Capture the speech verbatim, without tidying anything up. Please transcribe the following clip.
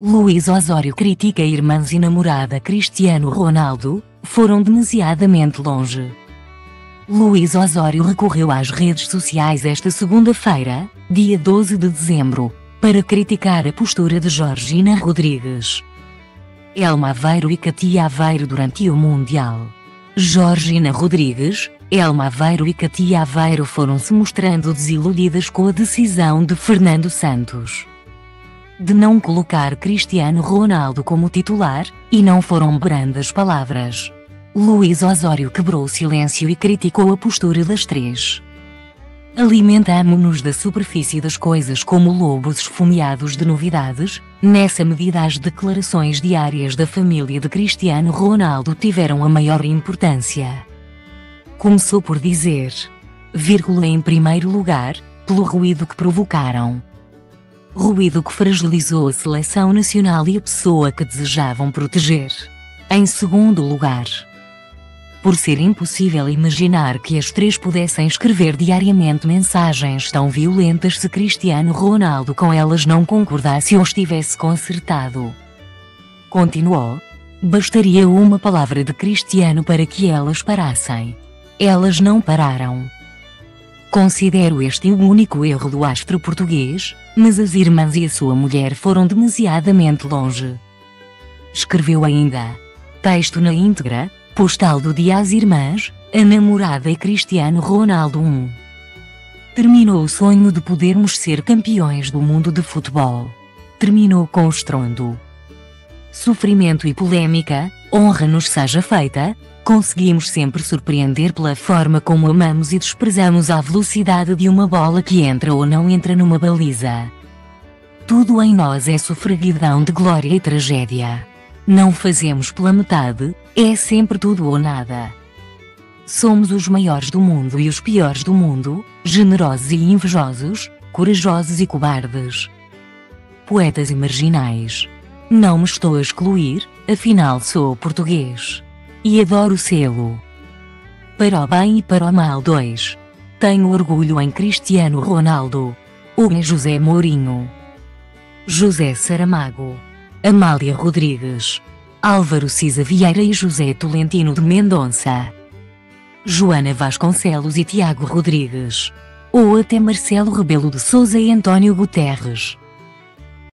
Luís Osório critica irmãs e namorada Cristiano Ronaldo, foram demasiadamente longe. Luís Osório recorreu às redes sociais esta segunda-feira, dia doze de dezembro, para criticar a postura de Georgina Rodríguez, Elma Aveiro e Catia Aveiro durante o Mundial. Georgina Rodríguez, Elma Aveiro e Catia Aveiro foram-se mostrando desiludidas com a decisão de Fernando Santos de não colocar Cristiano Ronaldo como titular, e não foram brandas palavras. Luís Osório quebrou o silêncio e criticou a postura das três. Alimentamo-nos da superfície das coisas como lobos esfomeados de novidades. Nessa medida, as declarações diárias da família de Cristiano Ronaldo tiveram a maior importância. Começou por dizer, vírgula, em primeiro lugar, pelo ruído que provocaram. Ruído que fragilizou a seleção nacional e a pessoa que desejavam proteger. Em segundo lugar, por ser impossível imaginar que as três pudessem escrever diariamente mensagens tão violentas se Cristiano Ronaldo com elas não concordasse ou estivesse concertado. Continuou, bastaria uma palavra de Cristiano para que elas parassem. Elas não pararam. Considero este o único erro do astro português, mas as irmãs e a sua mulher foram demasiadamente longe. Escreveu ainda. Texto na íntegra, postal do dia às irmãs, a namorada e Cristiano Ronaldo um. Terminou o sonho de podermos ser campeões do mundo de futebol. Terminou com o estrondo. Sofrimento e polémica, honra nos seja feita, conseguimos sempre surpreender pela forma como amamos e desprezamos a velocidade de uma bola que entra ou não entra numa baliza. Tudo em nós é sofreguidão de glória e tragédia. Não fazemos pela metade, é sempre tudo ou nada. Somos os maiores do mundo e os piores do mundo, generosos e invejosos, corajosos e cobardes. Poetas e marginais. Não me estou a excluir, afinal sou português. E adoro o selo. Para o bem e para o mal dois. Tenho orgulho em Cristiano Ronaldo. O em José Mourinho. José Saramago. Amália Rodrigues. Álvaro Cisa Vieira e José Tolentino de Mendonça. Joana Vasconcelos e Tiago Rodrigues. Ou até Marcelo Rebelo de Souza e António Guterres.